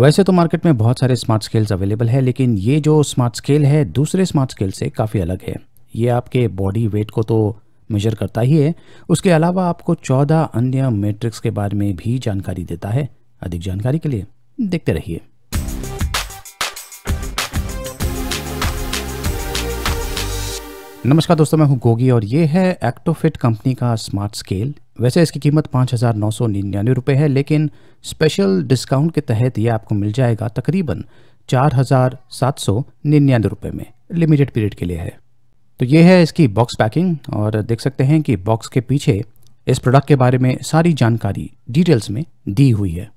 वैसे तो मार्केट में बहुत सारे स्मार्ट स्केल्स अवेलेबल है, लेकिन ये जो स्मार्ट स्केल है दूसरे स्मार्ट स्केल से काफ़ी अलग है। ये आपके बॉडी वेट को तो मेजर करता ही है, उसके अलावा आपको 14 अन्य मैट्रिक्स के बारे में भी जानकारी देता है। अधिक जानकारी के लिए देखते रहिए। नमस्कार दोस्तों, मैं हूं गोगी और ये है एक्टोफिट कंपनी का स्मार्ट स्केल। वैसे इसकी कीमत 5,999 रुपये है, लेकिन स्पेशल डिस्काउंट के तहत ये आपको मिल जाएगा तकरीबन 4,799 रुपये में, लिमिटेड पीरियड के लिए है। तो ये है इसकी बॉक्स पैकिंग और देख सकते हैं कि बॉक्स के पीछे इस प्रोडक्ट के बारे में सारी जानकारी डिटेल्स में दी हुई है।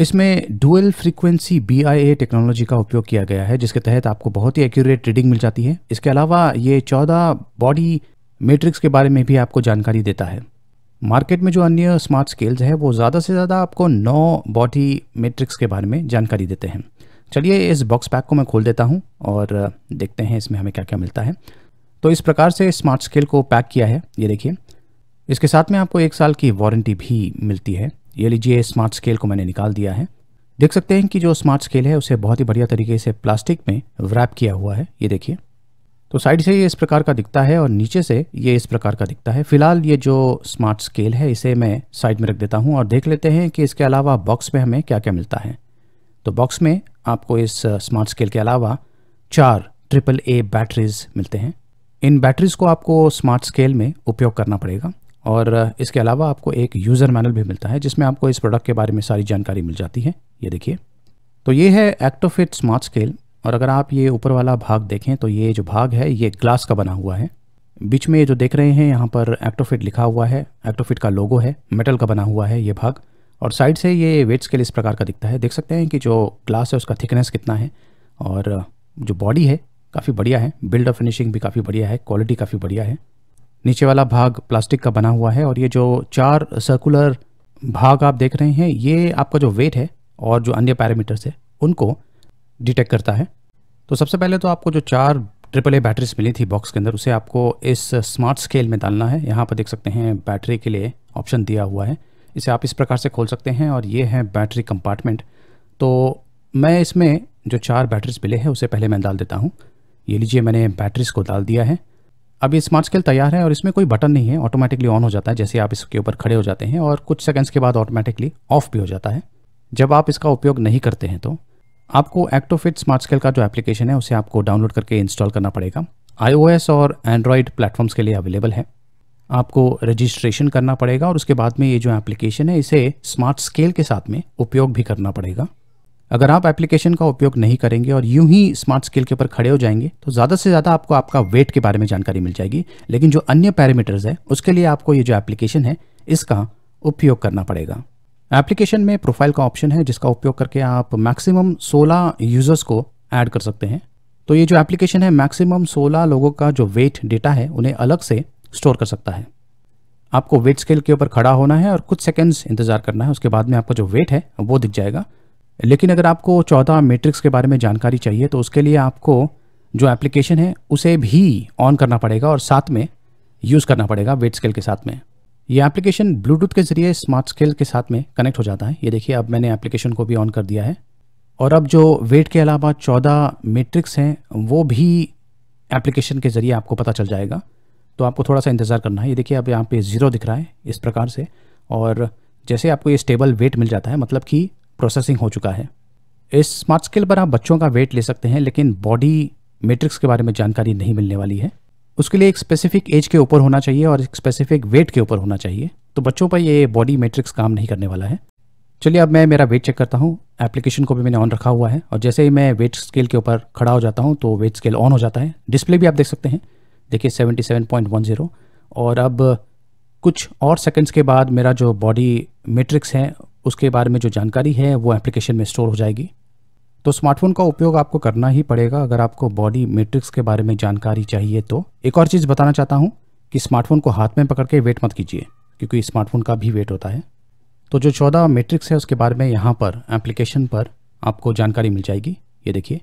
इसमें डुअल फ्रीक्वेंसी BIA टेक्नोलॉजी का उपयोग किया गया है, जिसके तहत आपको बहुत ही एक्यूरेट रीडिंग मिल जाती है। इसके अलावा ये 14 बॉडी मैट्रिक्स के बारे में भी आपको जानकारी देता है। मार्केट में जो अन्य स्मार्ट स्केल्स है वो ज़्यादा से ज़्यादा आपको 9 बॉडी मैट्रिक्स के बारे में जानकारी देते हैं। चलिए इस बॉक्स पैक को मैं खोल देता हूँ और देखते हैं इसमें हमें क्या क्या मिलता है। तो इस प्रकार से स्मार्ट स्केल को पैक किया है, ये देखिए। इसके साथ में आपको 1 साल की वारंटी भी मिलती है। ये लीजिए, स्मार्ट स्केल को मैंने निकाल दिया है। देख सकते हैं कि जो स्मार्ट स्केल है उसे बहुत ही बढ़िया तरीके से प्लास्टिक में रैप किया हुआ है, ये देखिए। तो साइड से ये इस प्रकार का दिखता है और नीचे से ये इस प्रकार का दिखता है। फिलहाल ये जो स्मार्ट स्केल है इसे मैं साइड में रख देता हूँ और देख लेते हैं कि इसके अलावा बॉक्स में हमें क्या क्या मिलता है। तो बॉक्स में आपको इस स्मार्ट स्केल के अलावा 4 AAA बैटरीज मिलते हैं। इन बैटरीज को आपको स्मार्ट स्केल में उपयोग करना पड़ेगा और इसके अलावा आपको एक यूज़र मैनुअल भी मिलता है, जिसमें आपको इस प्रोडक्ट के बारे में सारी जानकारी मिल जाती है, ये देखिए। तो ये है एक्टोफिट स्मार्ट स्केल और अगर आप ये ऊपर वाला भाग देखें तो ये जो भाग है ये ग्लास का बना हुआ है। बीच में जो देख रहे हैं यहाँ पर एक्टोफिट लिखा हुआ है, एक्टोफिट का लोगो है, मेटल का बना हुआ है ये भाग। और साइड से ये वेट स्केल इस प्रकार का दिखता है। देख सकते हैं कि जो ग्लास है उसका थिकनेस कितना है और जो बॉडी है काफ़ी बढ़िया है, बिल्ड और फिनिशिंग भी काफ़ी बढ़िया है, क्वालिटी काफ़ी बढ़िया है। नीचे वाला भाग प्लास्टिक का बना हुआ है और ये जो 4 सर्कुलर भाग आप देख रहे हैं ये आपका जो वेट है और जो अन्य पैरामीटर्स है उनको डिटेक्ट करता है। तो सबसे पहले तो आपको जो 4 AAA बैटरीज मिली थी बॉक्स के अंदर उसे आपको इस स्मार्ट स्केल में डालना है। यहाँ पर देख सकते हैं बैटरी के लिए ऑप्शन दिया हुआ है, इसे आप इस प्रकार से खोल सकते हैं और ये है बैटरी कंपार्टमेंट। तो मैं इसमें जो 4 बैटरीज मिले हैं उसे पहले मैं डाल देता हूँ। ये लीजिए, मैंने बैटरीज को डाल दिया है। अब ये स्मार्ट स्केल तैयार है और इसमें कोई बटन नहीं है, ऑटोमेटिकली ऑन हो जाता है जैसे आप इसके ऊपर खड़े हो जाते हैं और कुछ सेकंड्स के बाद ऑटोमेटिकली ऑफ भी हो जाता है जब आप इसका उपयोग नहीं करते हैं। तो आपको एक्टोफिट स्मार्ट स्केल का जो एप्लीकेशन है उसे आपको डाउनलोड करके इंस्टॉल करना पड़ेगा। iOS और एंड्रॉयड प्लेटफॉर्म्स के लिए अवेलेबल है। आपको रजिस्ट्रेशन करना पड़ेगा और उसके बाद में ये जो एप्लीकेशन है इसे स्मार्ट स्केल के साथ में उपयोग भी करना पड़ेगा। अगर आप एप्लीकेशन का उपयोग नहीं करेंगे और यूं ही स्मार्ट स्केल के ऊपर खड़े हो जाएंगे तो ज़्यादा से ज़्यादा आपको आपका वेट के बारे में जानकारी मिल जाएगी, लेकिन जो अन्य पैरामीटर्स है उसके लिए आपको ये जो एप्लीकेशन है इसका उपयोग करना पड़ेगा। एप्लीकेशन में प्रोफाइल का ऑप्शन है जिसका उपयोग करके आप मैक्सिमम 16 यूज़र्स को ऐड कर सकते हैं। तो ये जो एप्लीकेशन है मैक्सिमम 16 लोगों का जो वेट डेटा है उन्हें अलग से स्टोर कर सकता है। आपको वेट स्केल के ऊपर खड़ा होना है और कुछ सेकेंड्स इंतज़ार करना है, उसके बाद में आपका जो वेट है वो दिख जाएगा। लेकिन अगर आपको 14 मैट्रिक्स के बारे में जानकारी चाहिए तो उसके लिए आपको जो एप्लीकेशन है उसे भी ऑन करना पड़ेगा और साथ में यूज़ करना पड़ेगा वेट स्केल के साथ में। ये एप्लीकेशन ब्लूटूथ के ज़रिए स्मार्ट स्केल के साथ में कनेक्ट हो जाता है, ये देखिए। अब मैंने एप्लीकेशन को भी ऑन कर दिया है और अब जो वेट के अलावा 14 मैट्रिक्स हैं वो भी एप्लीकेशन के ज़रिए आपको पता चल जाएगा। तो आपको थोड़ा सा इंतज़ार करना है, ये देखिए। अब यहाँ पर 0 दिख रहा है इस प्रकार से और जैसे आपको ये स्टेबल वेट मिल जाता है मतलब कि प्रोसेसिंग हो चुका है। इस स्मार्ट स्केल पर आप बच्चों का वेट ले सकते हैं, लेकिन बॉडी मैट्रिक्स के बारे में जानकारी नहीं मिलने वाली है। उसके लिए एक स्पेसिफिक एज के ऊपर होना चाहिए और एक स्पेसिफिक वेट के ऊपर होना चाहिए, तो बच्चों पर ये बॉडी मैट्रिक्स काम नहीं करने वाला है। चलिए अब मैं मेरा वेट चेक करता हूँ। एप्लीकेशन को भी मैंने ऑन रखा हुआ है और जैसे ही मैं वेट स्केल के ऊपर खड़ा हो जाता हूँ तो वेट स्केल ऑन हो जाता है। डिस्प्ले भी आप देख सकते हैं, देखिए 77.10। और अब कुछ और सेकेंड्स के बाद मेरा जो बॉडी मैट्रिक्स है उसके बारे में जो जानकारी है वो एप्लीकेशन में स्टोर हो जाएगी। तो स्मार्टफोन का उपयोग आपको करना ही पड़ेगा अगर आपको बॉडी मैट्रिक्स के बारे में जानकारी चाहिए। तो एक और चीज़ बताना चाहता हूँ कि स्मार्टफोन को हाथ में पकड़ के वेट मत कीजिए, क्योंकि स्मार्टफोन का भी वेट होता है। तो जो 14 मैट्रिक्स है उसके बारे में यहाँ पर एप्लीकेशन पर आपको जानकारी मिल जाएगी, ये देखिए।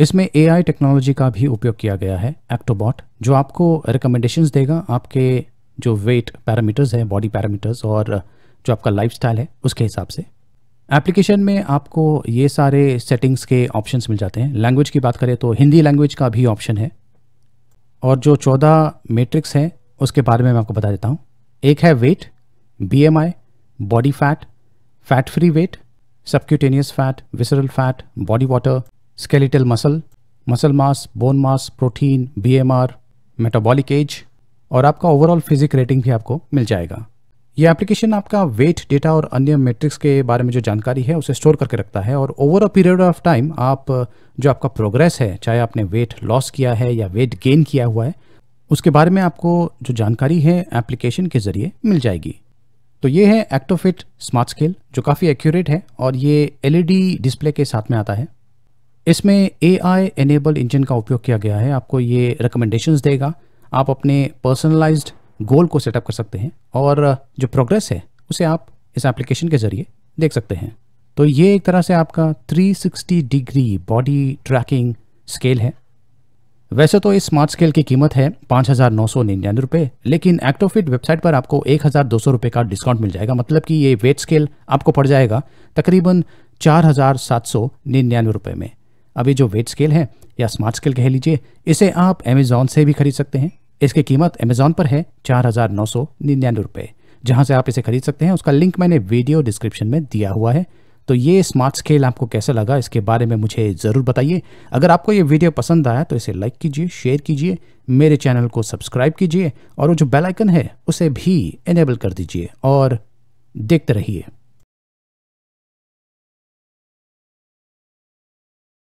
इसमें AI टेक्नोलॉजी का भी उपयोग किया गया है, एक्टोबॉट, जो आपको रिकमेंडेशंस देगा आपके जो वेट पैरामीटर्स हैं, बॉडी पैरामीटर्स और जो आपका लाइफस्टाइल है उसके हिसाब से। एप्लीकेशन में आपको ये सारे सेटिंग्स के ऑप्शंस मिल जाते हैं। लैंग्वेज की बात करें तो हिंदी लैंग्वेज का भी ऑप्शन है, और जो 14 मैट्रिक्स हैं उसके बारे में मैं आपको बता देता हूँ। एक है weight, BMI, body fat, fat free weight, subcutaneous fat, visceral fat, body water, skeletal muscle, muscle mass, bone mass, protein, BMR, metabolic age, और आपका ओवरऑल फिजिक रेटिंग भी आपको मिल जाएगा। ये एप्लीकेशन आपका वेट डेटा और अन्य मैट्रिक्स के बारे में जो जानकारी है उसे स्टोर करके रखता है, और over a period of time आप जो आपका प्रोग्रेस है, चाहे आपने वेट लॉस किया है या वेट गेन किया हुआ है, उसके बारे में आपको जो जानकारी है एप्लीकेशन के ज़रिए मिल जाएगी। तो ये है एक्टोफिट स्मार्ट स्केल, जो काफ़ी एक्यूरेट है, और ये एलईडी डिस्प्ले के साथ में आता है। इसमें AI एनेबल इंजन का उपयोग किया गया है। आपको ये रिकमेंडेशंस देगा, आप अपने पर्सनलाइज्ड गोल को सेटअप कर सकते हैं, और जो प्रोग्रेस है उसे आप इस एप्लीकेशन के ज़रिए देख सकते हैं। तो ये एक तरह से आपका 360 डिग्री बॉडी ट्रैकिंग स्केल है। वैसे तो इस स्मार्ट स्केल की कीमत है 5,999 रुपये, लेकिन एक्टोफिट वेबसाइट पर आपको 1,200 रुपये का डिस्काउंट मिल जाएगा। मतलब कि ये वेट स्केल आपको पड़ जाएगा तकरीबन 4,799 रुपये में। अभी जो वेट स्केल है या स्मार्ट स्केल कह लीजिए, इसे आप अमेज़ॉन से भी खरीद सकते हैं। इसकी कीमत अमेज़ॉन पर है 4,999 रुपये, जहाँ से आप इसे खरीद सकते हैं। उसका लिंक मैंने वीडियो डिस्क्रिप्शन में दिया हुआ है। तो ये स्मार्ट स्केल आपको कैसा लगा, इसके बारे में मुझे ज़रूर बताइए। अगर आपको ये वीडियो पसंद आया तो इसे लाइक कीजिए, शेयर कीजिए, मेरे चैनल को सब्सक्राइब कीजिए, और वो जो बेल आइकन है उसे भी इनेबल कर दीजिए, और देखते रहिए।